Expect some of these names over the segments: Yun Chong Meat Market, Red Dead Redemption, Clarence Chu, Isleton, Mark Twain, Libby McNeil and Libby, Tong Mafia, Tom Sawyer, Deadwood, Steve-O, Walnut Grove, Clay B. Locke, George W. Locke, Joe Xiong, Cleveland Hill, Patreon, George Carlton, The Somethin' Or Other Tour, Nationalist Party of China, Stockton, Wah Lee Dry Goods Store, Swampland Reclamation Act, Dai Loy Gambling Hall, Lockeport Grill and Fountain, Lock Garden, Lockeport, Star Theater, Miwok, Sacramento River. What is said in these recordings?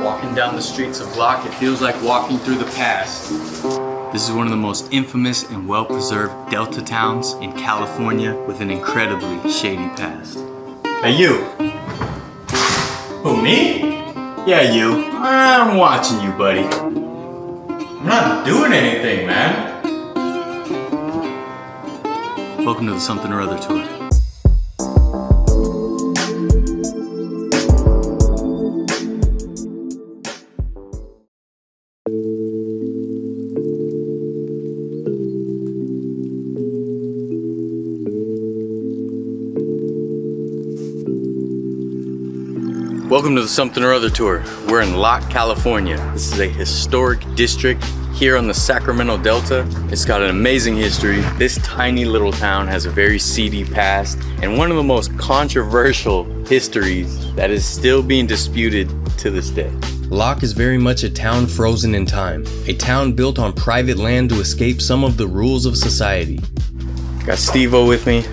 Walking down the streets of Locke, it feels like walking through the past. This is one of the most infamous and well-preserved Delta towns in California with an incredibly shady past. Hey, you. Who, me? Yeah, you. I'm watching you, buddy. I'm not doing anything, man. Welcome to the Something or Other Tour. Welcome to the Something or Other Tour. We're in Locke, California. This is a historic district here on the Sacramento Delta. It's got an amazing history. This tiny little town has a very seedy past and one of the most controversial histories that is still being disputed to this day. Locke is very much a town frozen in time, a town built on private land to escape some of the rules of society. Got Steve-O with me.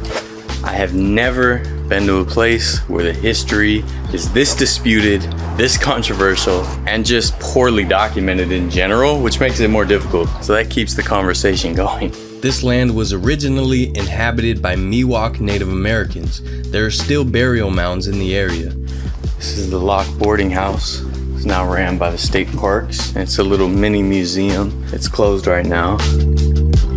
I have never been to a place where the history is this disputed, this controversial, and just poorly documented in general, which makes it more difficult. So that keeps the conversation going. This land was originally inhabited by Miwok Native Americans. There are still burial mounds in the area. This is the Locke boarding house. It's now ran by the state parks. It's a little mini museum. It's closed right now.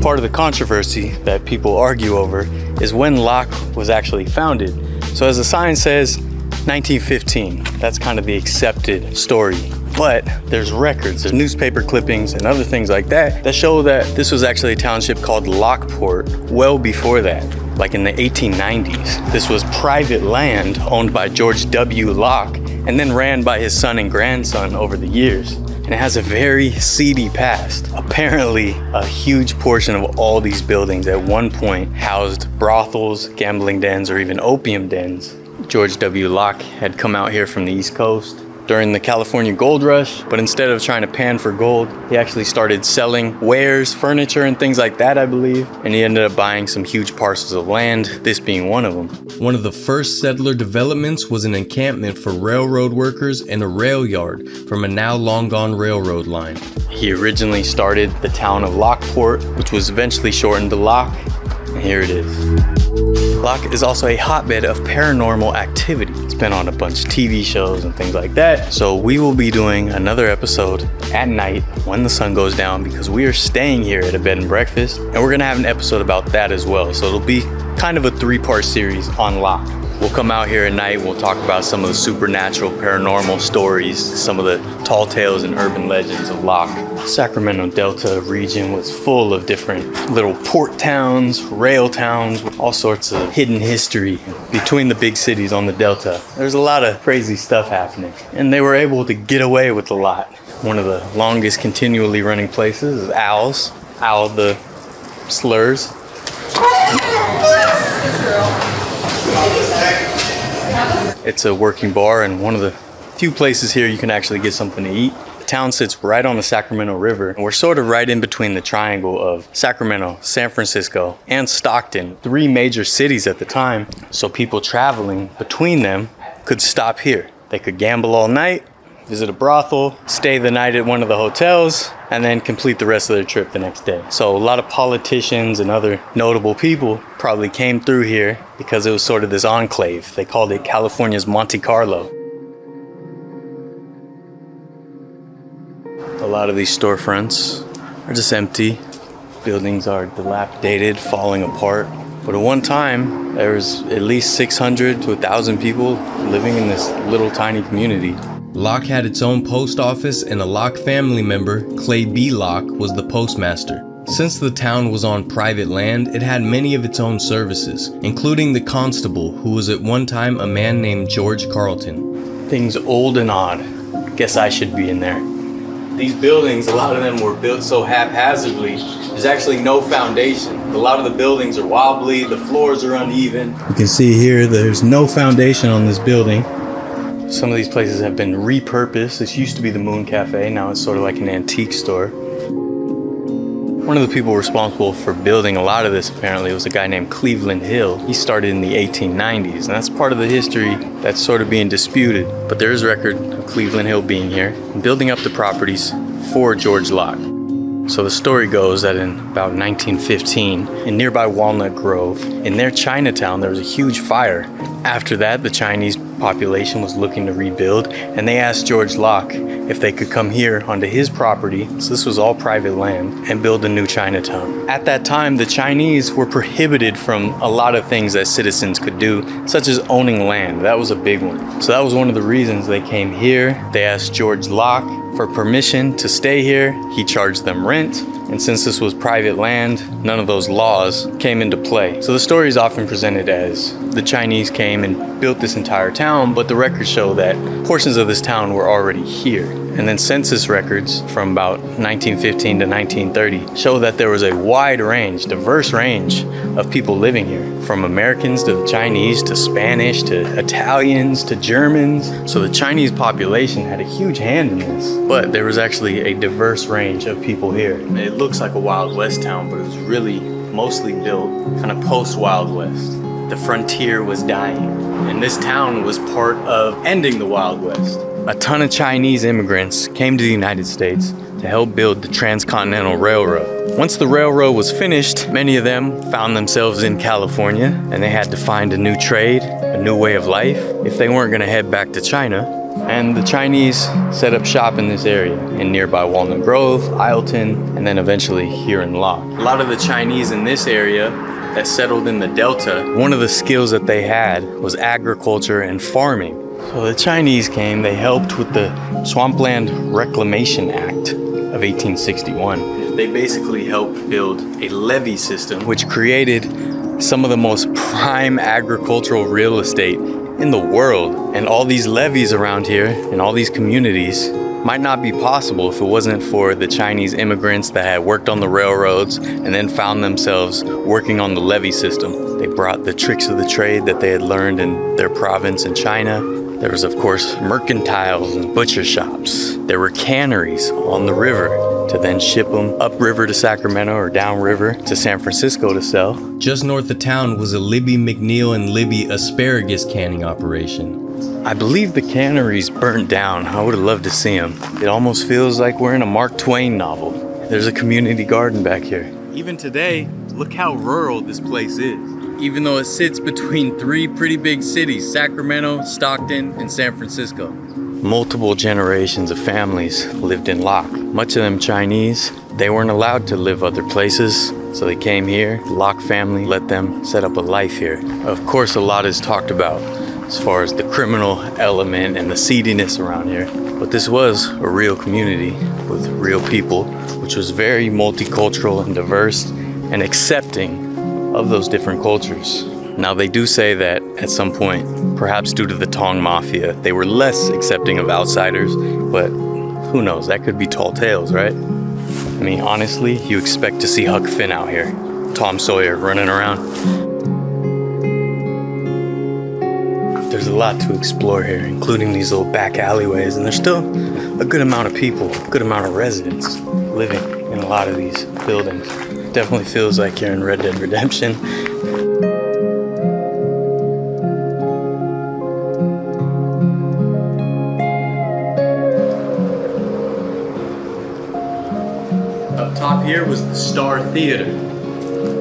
Part of the controversy that people argue over is when Locke was actually founded. So as the sign says, 1915, that's kind of the accepted story. But there's records, there's newspaper clippings and other things like that that show that this was actually a township called Lockeport well before that, like in the 1890s. This was private land owned by George W. Locke and then ran by his son and grandson over the years. And it has a very seedy past. Apparently, a huge portion of all these buildings at one point housed brothels, gambling dens, or even opium dens. George W. Locke had come out here from the East Coast during the California gold rush, but instead of trying to pan for gold, he actually started selling wares, furniture, and things like that, I believe. And he ended up buying some huge parcels of land, this being one of them. One of the first settler developments was an encampment for railroad workers and a rail yard from a now long gone railroad line. He originally started the town of Lockport, which was eventually shortened to Locke. And here it is. Locke is also a hotbed of paranormal activity. It's been on a bunch of TV shows and things like that. So we will be doing another episode at night when the sun goes down because we are staying here at a bed and breakfast. And we're gonna have an episode about that as well. So it'll be kind of a three-part series on Locke. We'll come out here at night, we'll talk about some of the supernatural, paranormal stories, some of the tall tales and urban legends of Locke. Sacramento Delta region was full of different little port towns, rail towns, all sorts of hidden history between the big cities on the Delta. There's a lot of crazy stuff happening, and they were able to get away with a lot. One of the longest continually running places is Owls. Owl the slurs. It's a working bar and one of the few places here you can actually get something to eat. The town sits right on the Sacramento River, and we're sort of right in between the triangle of Sacramento, San Francisco, and Stockton, three major cities at the time. So people traveling between them could stop here. They could gamble all night, visit a brothel, stay the night at one of the hotels, and then complete the rest of their trip the next day. So a lot of politicians and other notable people probably came through here because it was sort of this enclave. They called it California's Monte Carlo. A lot of these storefronts are just empty. Buildings are dilapidated, falling apart. But at one time, there was at least 600 to 1,000 people living in this little tiny community. Locke had its own post office, and a Locke family member, Clay B. Locke, was the postmaster. Since the town was on private land, it had many of its own services, including the constable, who was at one time a man named George Carlton. Things old and odd. Guess I should be in there. These buildings, a lot of them were built so haphazardly, there's actually no foundation. A lot of the buildings are wobbly, the floors are uneven. You can see here there's no foundation on this building. Some of these places have been repurposed. This used to be the Moon Cafe, now it's sort of like an antique store. One of the people responsible for building a lot of this apparently was a guy named Cleveland Hill. He started in the 1890s, and that's part of the history that's sort of being disputed. But there is record of Cleveland Hill being here and building up the properties for George Locke. So the story goes that in about 1915, in nearby Walnut Grove, in their Chinatown, there was a huge fire. After that, the Chinese population was looking to rebuild, and they asked George Locke if they could come here onto his property, so this was all private land, and build a new Chinatown. At that time, the Chinese were prohibited from a lot of things that citizens could do, such as owning land. That was a big one. So that was one of the reasons they came here. They asked George Locke for permission to stay here. He charged them rent, and since this was private land, none of those laws came into play. So the story is often presented as the Chinese came and built this entire town, but the records show that portions of this town were already here. And then census records from about 1915 to 1930 show that there was a wide range, diverse range of people living here, from Americans to the Chinese to Spanish to Italians to Germans. So the Chinese population had a huge hand in this, but there was actually a diverse range of people here. It looks like a Wild West town, but it was really mostly built kind of post-Wild West. The frontier was dying, and this town was part of ending the Wild West. A ton of Chinese immigrants came to the United States to help build the Transcontinental Railroad. Once the railroad was finished, many of them found themselves in California, and they had to find a new trade, a new way of life, if they weren't going to head back to China. And the Chinese set up shop in this area, in nearby Walnut Grove, Isleton, and then eventually here in Locke. A lot of the Chinese in this area that settled in the Delta, one of the skills that they had was agriculture and farming. So the Chinese came, they helped with the Swampland Reclamation Act of 1861. They basically helped build a levee system, which created some of the most prime agricultural real estate in the world. And all these levees around here and all these communities might not be possible if it wasn't for the Chinese immigrants that had worked on the railroads and then found themselves working on the levee system. They brought the tricks of the trade that they had learned in their province in China. There was, of course, mercantiles and butcher shops. There were canneries on the river to then ship them upriver to Sacramento or downriver to San Francisco to sell. Just north of town was a Libby McNeil and Libby asparagus canning operation. I believe the canneries burnt down. I would have loved to see them. It almost feels like we're in a Mark Twain novel. There's a community garden back here. Even today, look how rural this place is. Even though it sits between three pretty big cities, Sacramento, Stockton, and San Francisco. Multiple generations of families lived in Locke. Much of them Chinese. They weren't allowed to live other places, so they came here. The Locke family let them set up a life here. Of course, a lot is talked about as far as the criminal element and the seediness around here. But this was a real community with real people, which was very multicultural and diverse and accepting of those different cultures. Now they do say that at some point, perhaps due to the Tong Mafia, they were less accepting of outsiders, but who knows, that could be tall tales, right? I mean, honestly, you expect to see Huck Finn out here, Tom Sawyer running around. There's a lot to explore here, including these little back alleyways, and there's still a good amount of people, a good amount of residents living in a lot of these buildings. Definitely feels like you're in Red Dead Redemption. Up top here was the Star Theater.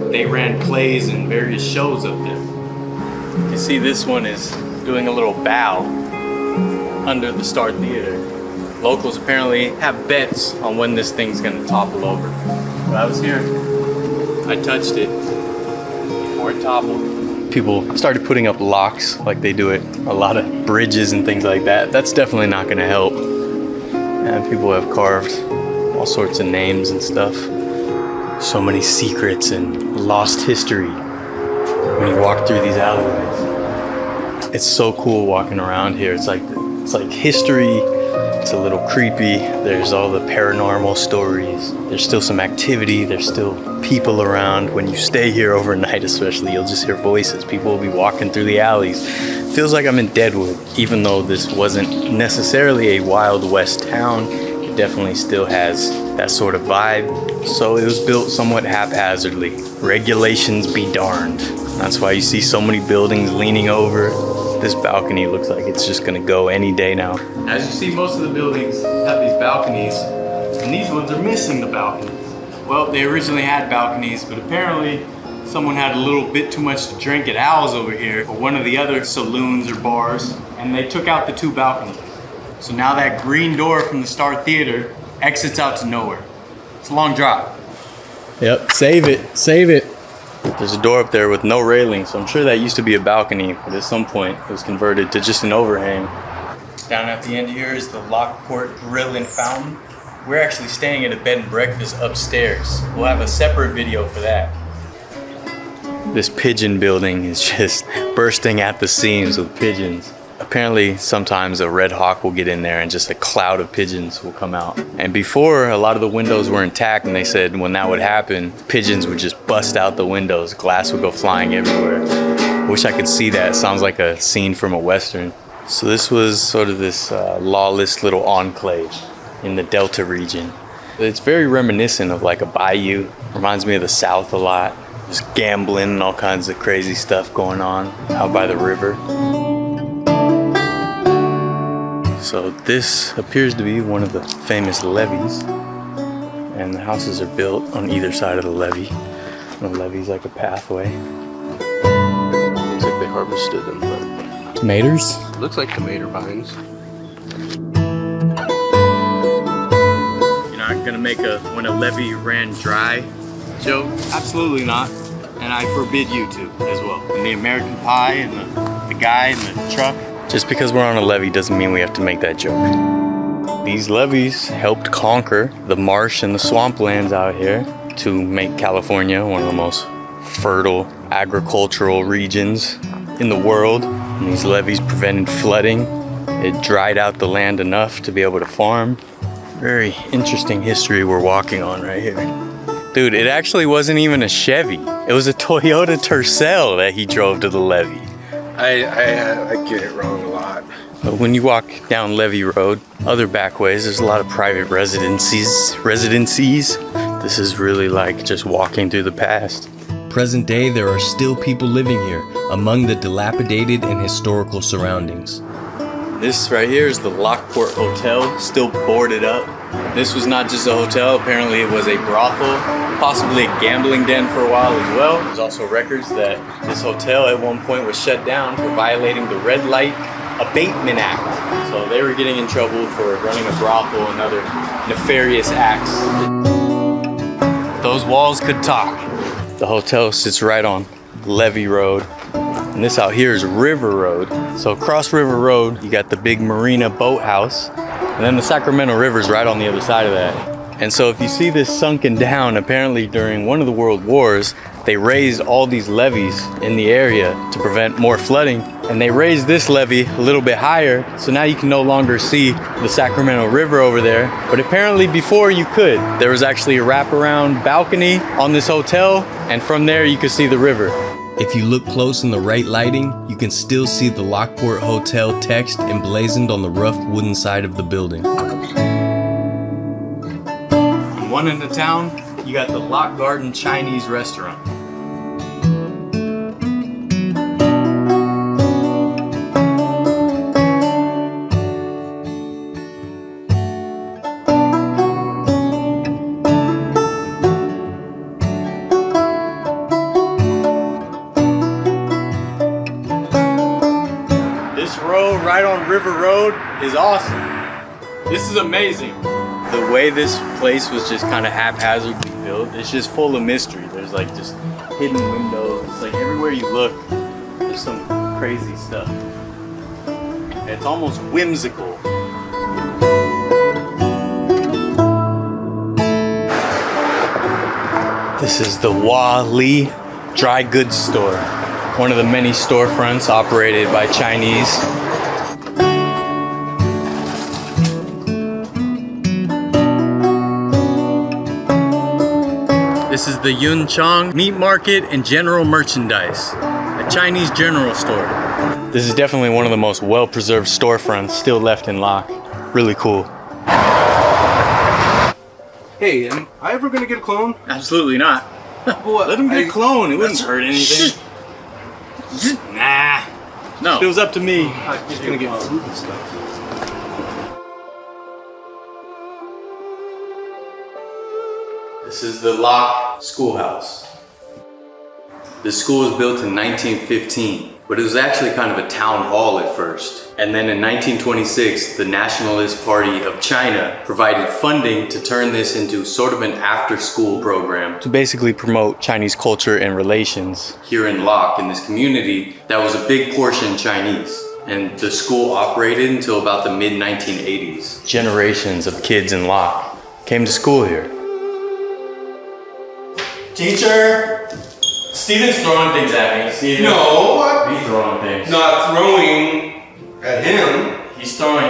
They ran plays and various shows up there. You can see this one is doing a little bow under the Star Theater. Locals apparently have bets on when this thing's gonna topple over. But I was here. I touched it before it toppled. People started putting up locks like they do at a lot of bridges and things like that. That's definitely not going to help. And people have carved all sorts of names and stuff. So many secrets and lost history when you walk through these alleyways. It's so cool walking around here. It's like history. It's a little creepy. There's all the paranormal stories. There's still some activity. There's still people around. When you stay here overnight especially, you'll just hear voices. People will be walking through the alleys. Feels like I'm in Deadwood. Even though this wasn't necessarily a Wild West town, it definitely still has that sort of vibe. So it was built somewhat haphazardly. Regulations be darned. That's why you see so many buildings leaning over. This balcony looks like it's just gonna go any day now. As you see, most of the buildings have these balconies, and these ones are missing the balconies. Well, they originally had balconies, but apparently someone had a little bit too much to drink at Al's over here, or one of the other saloons or bars, and they took out the two balconies. So now that green door from the Star Theater exits out to nowhere. It's a long drop. Yep, save it, save it. There's a door up there with no railing, so I'm sure that used to be a balcony, but at some point it was converted to just an overhang. Down at the end here is the Lockeport Grill and Fountain. We're actually staying at a bed and breakfast upstairs. We'll have a separate video for that. This pigeon building is just bursting at the seams with pigeons. Apparently, sometimes a red hawk will get in there and just a cloud of pigeons will come out. And before, a lot of the windows were intact, and they said when that would happen, pigeons would just bust out the windows. Glass would go flying everywhere. Wish I could see that. Sounds like a scene from a Western. So this was sort of this lawless little enclave in the Delta region. It's very reminiscent of like a bayou. Reminds me of the South a lot. Just gambling and all kinds of crazy stuff going on out by the river. So this appears to be one of the famous levees. And the houses are built on either side of the levee. The levee's like a pathway. Looks like they harvested them, but... Tomatoes? Looks like tomato vines. Gonna make a when a levee ran dry joke? Absolutely not, and I forbid you to as well. And the American pie and the guy in the truck. Just because we're on a levee doesn't mean we have to make that joke. These levees helped conquer the marsh and the swamplands out here to make California one of the most fertile agricultural regions in the world. And these levees prevented flooding. It dried out the land enough to be able to farm. Very interesting history we're walking on right here. Dude, it actually wasn't even a Chevy. It was a Toyota Tercel that he drove to the levee. I get it wrong a lot. But when you walk down Levee Road, other back ways, there's a lot of private residencies. This is really like just walking through the past. Present day, there are still people living here among the dilapidated and historical surroundings. This right here is the Lockeport Hotel, still boarded up. This was not just a hotel, apparently it was a brothel, possibly a gambling den for a while as well. There's also records that this hotel at one point was shut down for violating the Red Light Abatement Act. So they were getting in trouble for running a brothel and other nefarious acts. If those walls could talk. The hotel sits right on Levee Road. And this out here is River Road. So across River Road, you got the big Marina Boathouse, and then the Sacramento River's right on the other side of that. And so if you see this sunken down, apparently during one of the World Wars, they raised all these levees in the area to prevent more flooding. And they raised this levee a little bit higher, so now you can no longer see the Sacramento River over there. But apparently before you could. There was actually a wraparound balcony on this hotel, and from there you could see the river. If you look close in the right lighting, you can still see the Lockeport Hotel text emblazoned on the rough wooden side of the building. On one end of town, you got the Lock Garden Chinese restaurant. River Road is awesome. This is amazing. The way this place was just kind of haphazardly built, it's just full of mystery. There's like just hidden windows. It's like everywhere you look, there's some crazy stuff. It's almost whimsical. This is the Wah Lee Dry Goods Store, one of the many storefronts operated by Chinese. This is the Yun Chong Meat Market and General Merchandise, a Chinese general store. This is definitely one of the most well-preserved storefronts still left in Locke. Really cool. Hey, am I ever gonna get a clone? Absolutely not. What? Let him get a clone. It wouldn't hurt anything. Nah. No. If it was up to me, I'm just gonna get food and stuff. This is the Lock Schoolhouse. This school was built in 1915, but it was actually kind of a town hall at first. And then in 1926, the Nationalist Party of China provided funding to turn this into sort of an after-school program to basically promote Chinese culture and relations. Here in Lock, in this community, that was a big portion Chinese. And the school operated until about the mid-1980s. Generations of kids in Lock came to school here. Teacher! Steven's throwing things at me. Steven. No, what? He's throwing things. Not throwing at him. He's throwing.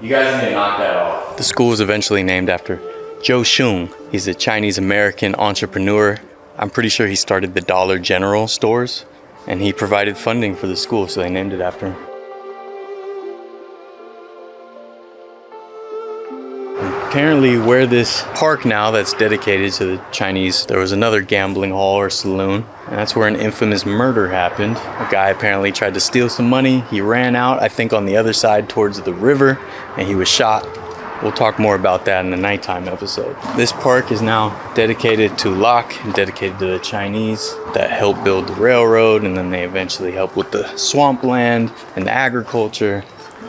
You guys need to knock that off. The school was eventually named after Joe Xiong. He's a Chinese-American entrepreneur. I'm pretty sure he started the Dollar General stores, and he provided funding for the school, so they named it after him. Apparently where this park now that's dedicated to the Chinese, there was another gambling hall or saloon, and that's where an infamous murder happened. A guy apparently tried to steal some money. He ran out, I think on the other side towards the river, and he was shot. We'll talk more about that in the nighttime episode. This park is now dedicated to Lock and dedicated to the Chinese that helped build the railroad, and then they eventually helped with the swampland and the agriculture,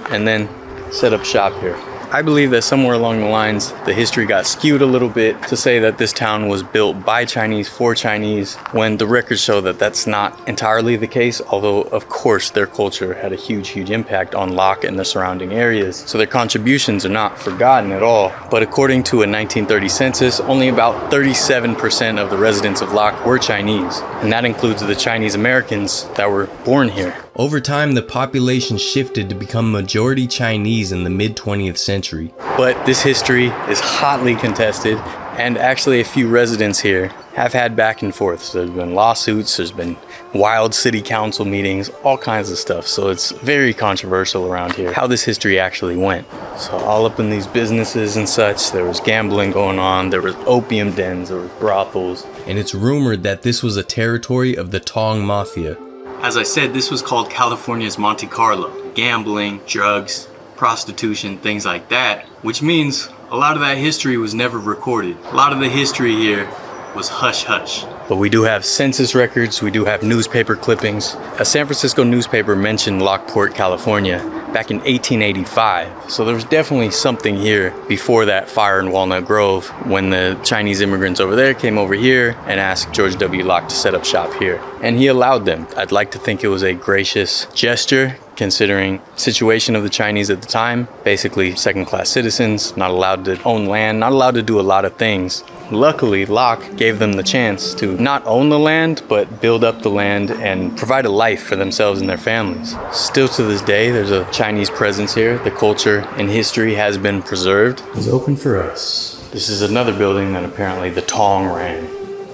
and then set up shop here. I believe that somewhere along the lines, the history got skewed a little bit to say that this town was built by Chinese for Chinese, when the records show that that's not entirely the case, although of course their culture had a huge, huge impact on Lock and the surrounding areas. So their contributions are not forgotten at all. But according to a 1930 census, only about 37% of the residents of Lock were Chinese, and that includes the Chinese Americans that were born here. Over time, the population shifted to become majority Chinese in the mid-20th century. But this history is hotly contested, and actually a few residents here have had back and forth. So there's been lawsuits, there's been wild city council meetings, all kinds of stuff. So it's very controversial around here, how this history actually went. So all up in these businesses and such, there was gambling going on, there was opium dens, there was brothels. And it's rumored that this was a territory of the Tong Mafia. As I said, this was called California's Monte Carlo. Gambling, drugs, prostitution, things like that, which means a lot of that history was never recorded. A lot of the history here was hush-hush. But we do have census records, we do have newspaper clippings. A San Francisco newspaper mentioned Lockport, California back in 1885. So there was definitely something here before that fire in Walnut Grove when the Chinese immigrants over there came over here and asked George W. Locke to set up shop here. And he allowed them. I'd like to think it was a gracious gesture considering the situation of the Chinese at the time, basically second-class citizens, not allowed to own land, not allowed to do a lot of things. Luckily, Locke gave them the chance to not own the land, but build up the land and provide a life for themselves and their families. Still to this day, there's a Chinese presence here. The culture and history has been preserved. It's open for us. This is another building that apparently the Tong ran,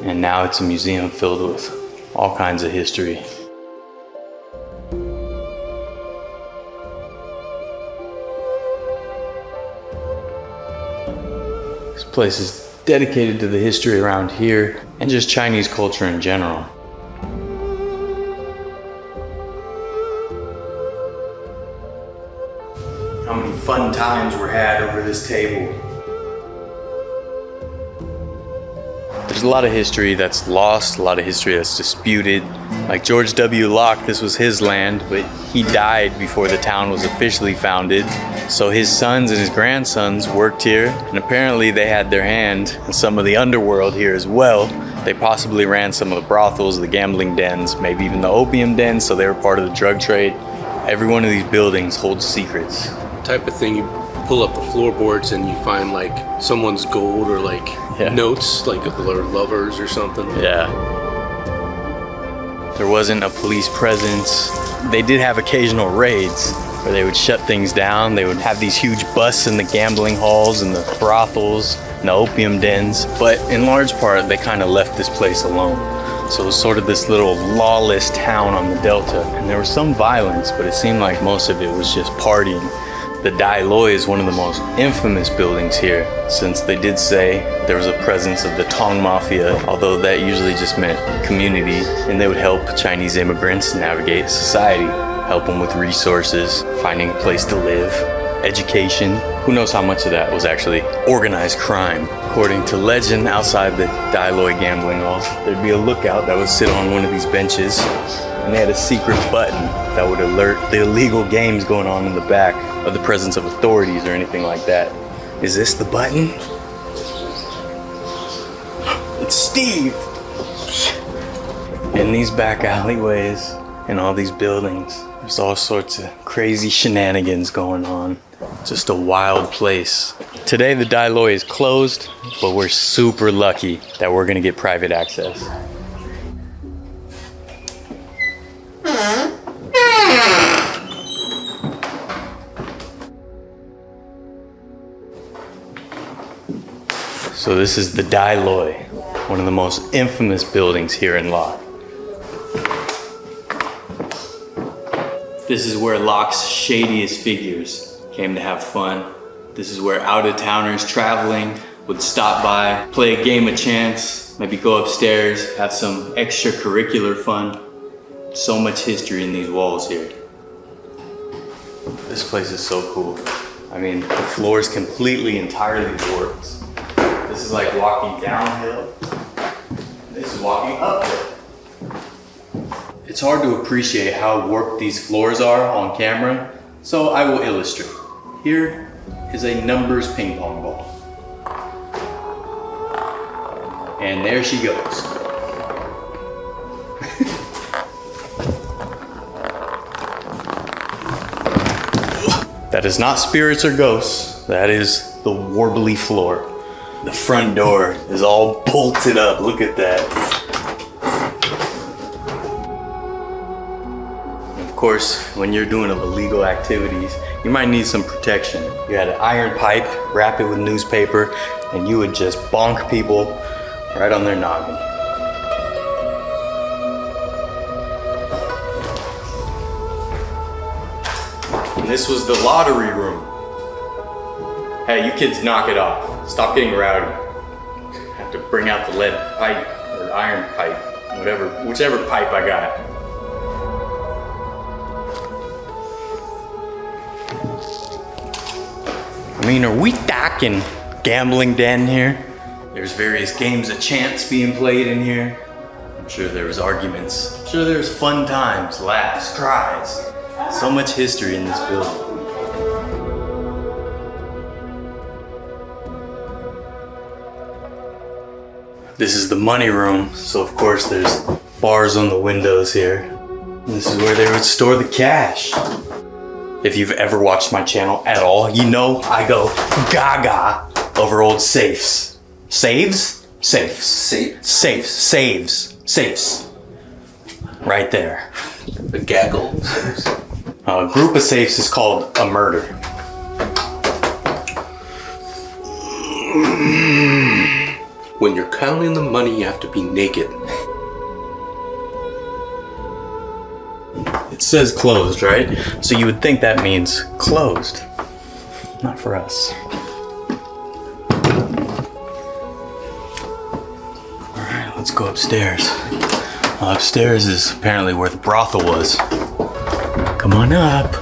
and now it's a museum filled with all kinds of history. This place is dedicated to the history around here and just Chinese culture in general. How many fun times were had over this table. There's a lot of history that's lost, a lot of history that's disputed. Like George W. Locke, this was his land, but he died before the town was officially founded. So his sons and his grandsons worked here, and apparently they had their hand in some of the underworld here as well. They possibly ran some of the brothels, the gambling dens, maybe even the opium dens, so they were part of the drug trade. Every one of these buildings holds secrets. Type of thing, you pull up the floorboards and you find like someone's gold or like notes, like lovers or something. Yeah. There wasn't a police presence. They did have occasional raids where they would shut things down. They would have these huge busts in the gambling halls and the brothels and the opium dens. But in large part, they kind of left this place alone. So it was sort of this little lawless town on the Delta. And there was some violence, but it seemed like most of it was just partying. The Dai Loy is one of the most infamous buildings here, since they did say there was a presence of the Tong Mafia, although that usually just meant community, and they would help Chinese immigrants navigate society, help them with resources, finding a place to live, education. Who knows how much of that was actually organized crime. According to legend, outside the Dai Loy Gambling Hall, there'd be a lookout that would sit on one of these benches, and they had a secret button that would alert the illegal games going on in the back of the presence of authorities or anything like that. Is this the button? It's Steve! In these back alleyways and all these buildings, there's all sorts of crazy shenanigans going on. Just a wild place. Today the Dai Loy is closed, but we're super lucky that we're gonna get private access. So this is the Dai Loy, one of the most infamous buildings here in Locke. This is where Locke's shadiest figures came to have fun. This is where out-of-towners traveling would stop by, play a game of chance, maybe go upstairs, have some extracurricular fun. So much history in these walls here. This place is so cool. I mean, the floor is completely, entirely warped. This is like walking downhill. This is walking uphill. It's hard to appreciate how warped these floors are on camera, so I will illustrate. Here is a numbers ping pong ball. And there she goes. That is not spirits or ghosts. That is the warbly floor. The front door is all bolted up. Look at that. Of course, when you're doing illegal activities, you might need some protection. You had an iron pipe, wrap it with newspaper, and you would just bonk people right on their noggin. And this was the lottery room. Hey, you kids, knock it off. Stop getting rowdy. I have to bring out the lead pipe or iron pipe, whichever pipe I got. I mean, are we talking gambling den here? There's various games of chance being played in here. I'm sure there was arguments. I'm sure there's fun times, laughs, cries. So much history in this building. This is the money room, so of course there's bars on the windows here. And this is where they would store the cash. If you've ever watched my channel at all, you know I go gaga over old safes. Saves? Safes. Safe? Safes. Saves. Safes. Right there. The gaggle. A group of safes is called a murder. When you're counting the money, you have to be naked. It says closed, right? So you would think that means closed. Not for us. All right, let's go upstairs. Upstairs is apparently where the brothel was. Come on up.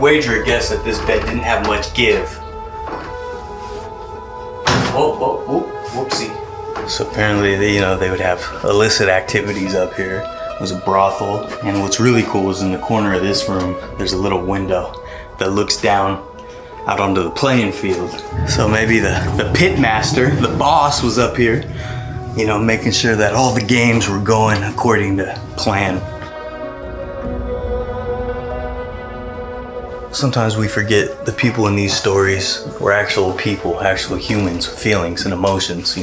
Wager a guess that this bed didn't have much give. Whoopsie. So apparently, they would have illicit activities up here. It was a brothel, and what's really cool is in the corner of this room, there's a little window that looks down out onto the playing field. So maybe the pit master, the boss, was up here, making sure that all the games were going according to plan. Sometimes we forget the people in these stories were actual people, actual humans, feelings and emotions,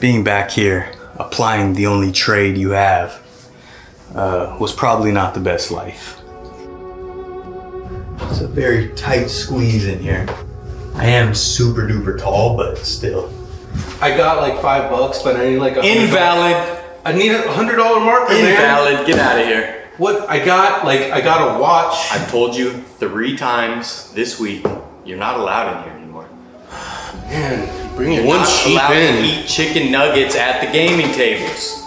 Being back here, applying the only trade you have, was probably not the best life. It's a very tight squeeze in here. I am super duper tall, but still, I got like $5, but I need like a invalid. I need a $100 marker. Invalid. Man. Get out of here. What I got, like, I got a watch. I've told you 3 times this week, you're not allowed in here anymore. Man, bring it. One sheep in. To eat chicken nuggets at the gaming tables.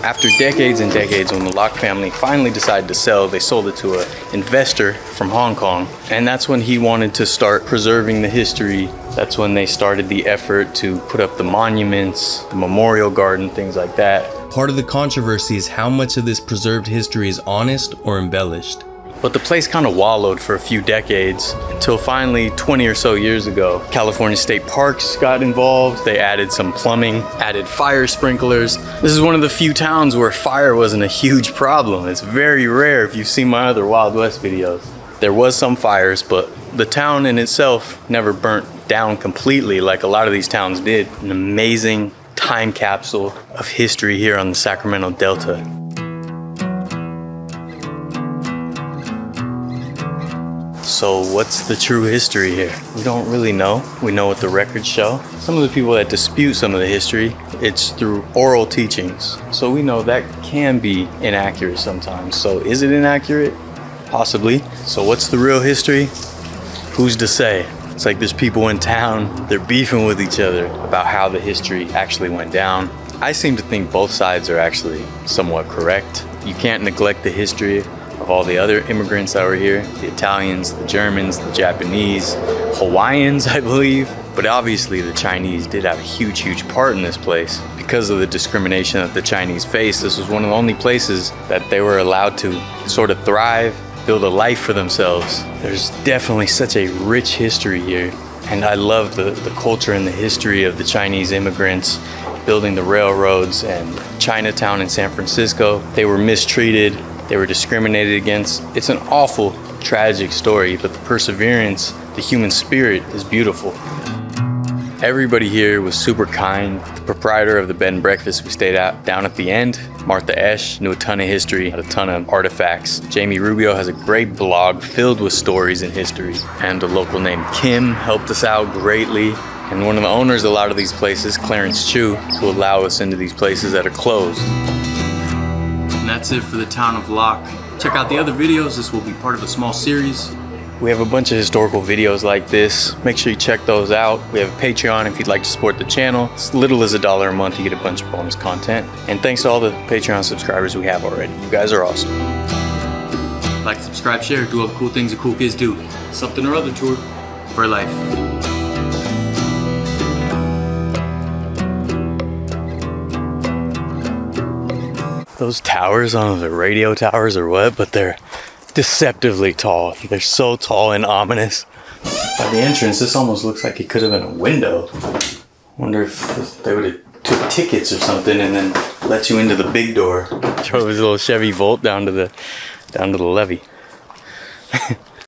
After decades and decades, when the Locke family finally decided to sell, they sold it to an investor from Hong Kong. And that's when he wanted to start preserving the history. That's when they started the effort to put up the monuments, the memorial garden, things like that. Part of the controversy is how much of this preserved history is honest or embellished. But the place kind of wallowed for a few decades until finally 20 or so years ago, California State Parks got involved. They added some plumbing, added fire sprinklers. This is one of the few towns where fire wasn't a huge problem. It's very rare if you've seen my other Wild West videos. There was some fires, but the town in itself never burnt down completely like a lot of these towns did. An amazing time capsule of history here on the Sacramento Delta. So what's the true history here? We don't really know. We know what the records show. Some of the people that dispute some of the history, it's through oral teachings. So we know that can be inaccurate sometimes. So is it inaccurate? Possibly. So what's the real history? Who's to say? It's like there's people in town, they're beefing with each other about how the history actually went down. I seem to think both sides are actually somewhat correct. You can't neglect the history of all the other immigrants that were here, the Italians, the Germans, the Japanese, Hawaiians, I believe. But obviously the Chinese did have a huge, huge part in this place. Because of the discrimination that the Chinese faced, this was one of the only places that they were allowed to sort of thrive, build a life for themselves. There's definitely such a rich history here. And I love the culture and the history of the Chinese immigrants building the railroads and Chinatown in San Francisco. They were mistreated. They were discriminated against. It's an awful, tragic story, but the perseverance, the human spirit is beautiful. Everybody here was super kind. The proprietor of the bed and breakfast we stayed at down at the end, Martha Esch, knew a ton of history, had a ton of artifacts. Jamie Rubio has a great blog filled with stories and history. And a local named Kim helped us out greatly. And one of the owners of a lot of these places, Clarence Chu, who allow us into these places that are closed. And that's it for the town of Locke. Check out the other videos. This will be part of a small series. We have a bunch of historical videos like this. Make sure you check those out. We have a Patreon if you'd like to support the channel. As little as $1 a month, you get a bunch of bonus content. And thanks to all the Patreon subscribers we have already. You guys are awesome. Like, subscribe, share, do all the cool things the cool kids do. Something or other tour for life. Those towers, I don't know if they're radio towers or what, but they're deceptively tall. They're so tall and ominous. By the entrance, this almost looks like it could have been a window. Wonder if they would have took tickets or something and then let you into the big door. Drove his little Chevy Volt down to the levee.